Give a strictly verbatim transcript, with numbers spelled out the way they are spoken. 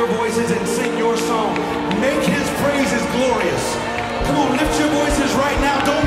your voices and sing your song. Make his praises glorious. Come on, lift your voices right now. Don't